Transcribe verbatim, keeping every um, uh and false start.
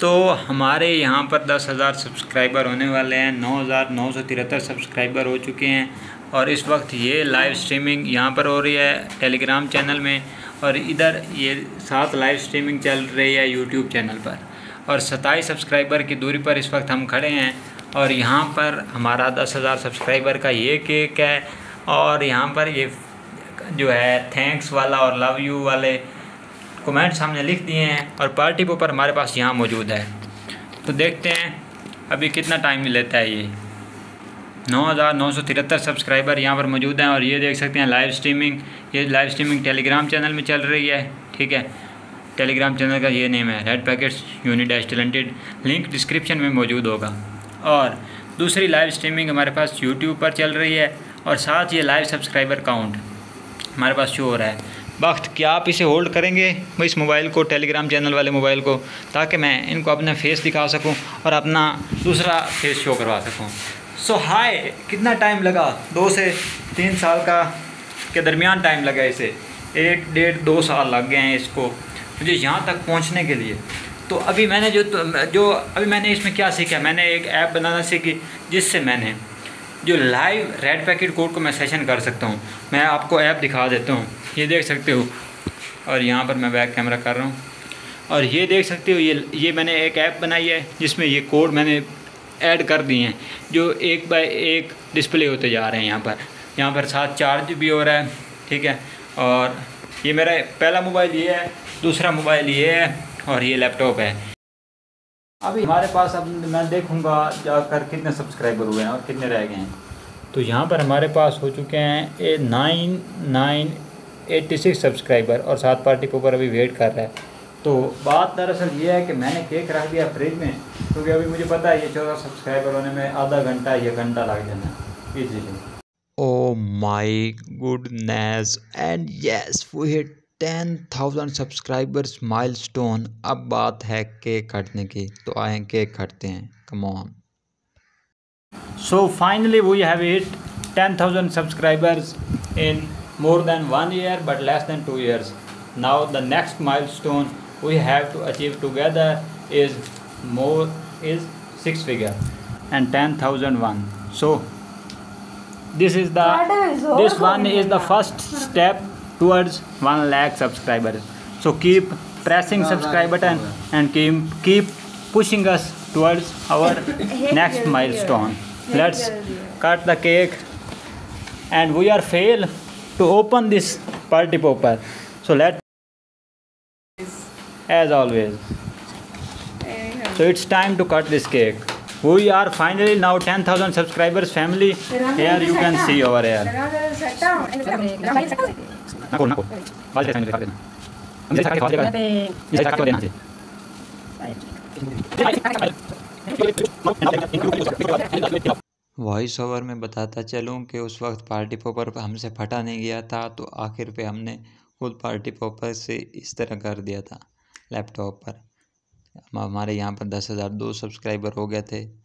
तो हमारे यहाँ पर दस हज़ार सब्सक्राइबर होने वाले हैं। नौ हज़ार नौ सौ तिहत्तर सब्सक्राइबर हो चुके हैं और इस वक्त ये लाइव स्ट्रीमिंग यहाँ पर हो रही है टेलीग्राम चैनल में, और इधर ये सात लाइव स्ट्रीमिंग चल रही है यूट्यूब चैनल पर। और सत्ताईस सब्सक्राइबर की दूरी पर इस वक्त हम खड़े हैं, और यहाँ पर हमारा दस हज़ार सब्सक्राइबर का ये केक है। और यहाँ पर ये जो है थैंक्स वाला और लव यू वाले कमेंट्स हमने लिख दिए हैं, और पार्टी पेपर हमारे पास यहाँ मौजूद है। तो देखते हैं अभी कितना टाइम लेता है। ये नौ हज़ार नौ सौ तिहत्तर सब्सक्राइबर यहाँ पर मौजूद हैं, और ये देख सकते हैं लाइव स्ट्रीमिंग, ये लाइव स्ट्रीमिंग टेलीग्राम चैनल में चल रही है। ठीक है, टेलीग्राम चैनल का ये नेम है red packets uni dash talented, link description में मौजूद होगा। और दूसरी लाइव स्ट्रीमिंग हमारे पास यूट्यूब पर चल रही है, और साथ ये लाइव सब्सक्राइबर काउंट हमारे पास शो हो रहा है। वक्त क्या आप इसे होल्ड करेंगे इस मोबाइल को, टेलीग्राम चैनल वाले मोबाइल को, ताकि मैं इनको अपना फेस दिखा सकूं और अपना दूसरा फेस शो करवा सकूं। सो हाय, कितना टाइम लगा? दो से तीन साल का के दरमियान टाइम लगा इसे, एक डेढ़ दो साल लग गए हैं इसको मुझे यहाँ तक पहुँचने के लिए। तो अभी मैंने जो जो अभी मैंने इसमें क्या सीखा, मैंने एक ऐप बनाना सीखी जिससे मैंने जो लाइव रेड पैकेट कोड को मैं सेशन कर सकता हूँ। मैं आपको ऐप दिखा देता हूँ, ये देख सकते हो, और यहाँ पर मैं बैक कैमरा कर रहा हूँ, और ये देख सकते हो ये ये मैंने एक ऐप बनाई है जिसमें ये कोड मैंने ऐड कर दिए हैं जो एक बाय एक डिस्प्ले होते जा रहे हैं। यहाँ पर यहाँ पर साथ चार्ज भी हो रहा है। ठीक है, और ये मेरा पहला मोबाइल ये है, दूसरा मोबाइल ये है, और ये लैपटॉप है। अभी हमारे पास, अब मैं देखूंगा जाकर कितने सब्सक्राइबर हुए हैं और कितने रह गए हैं। तो यहाँ पर हमारे पास हो चुके हैं a nine nine eighty six subscriber, और सात पार्टी पेपर अभी वेट कर रहा है। तो बात दरअसल ये है कि मैंने केक रख दिया फ्रिज में, क्योंकि अभी मुझे पता है ये चौदह सब्सक्राइबर होने में आधा घंटा या घंटा लग जाना easily. Oh my goodness, and yes we hit ten thousand subscribers milestone. अब बात है केक काटने की, तो आए केक काटते हैं, come on. So finally we have hit ten thousand subscribers in more than one year but less than two years. Now the next milestone we have to achieve together is more is six figure and ten thousand one. So this is the this one is the first step towards one lakh subscribers. So keep pressing subscribe button and keep keep pushing us towards our next milestone. Let's cut the cake, and we are fail to open this party popper. So let as always. So it's time to cut this cake. We are finally now ten thousand subscribers family. Here you can see over here. ना को ना को बाल जैसा निकाल देना, हम जैसा के बाल जैसा जैसा के देना चाहिए। वॉइस ओवर में बताता चलूं कि उस वक्त पार्टी पॉपर हमसे फटा नहीं गया था, तो आखिर पे हमने खुद पार्टी पॉपर से इस तरह कर दिया था। लैपटॉप पर हमारे यहाँ पर दस हज़ार दो सब्सक्राइबर हो गए थे,